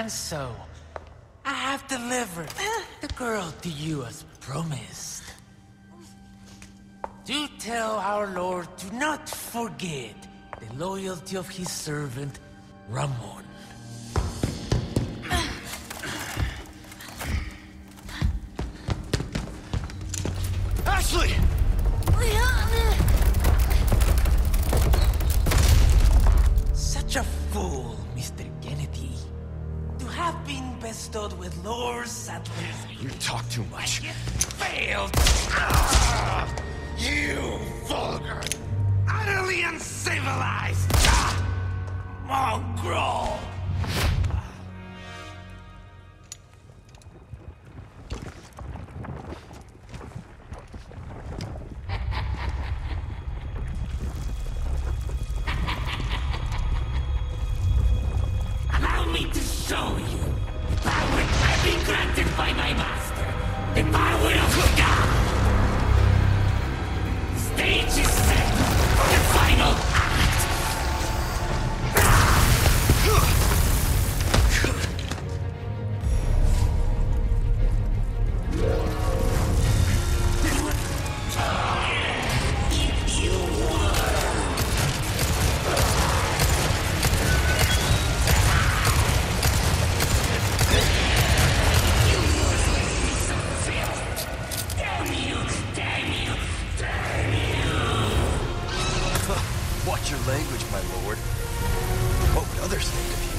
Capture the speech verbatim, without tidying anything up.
And so, I have delivered the girl to you as promised. Do tell our Lord to not forget the loyalty of his servant, Ramon. Ashley! Such a fool, Mister Kennedy. To have been bestowed with Lord Sadler's... You talk too much. You failed! Ah, you vulgar! Utterly uncivilized! Ah, mongrel! Watch your language, my lord. What would others think of you?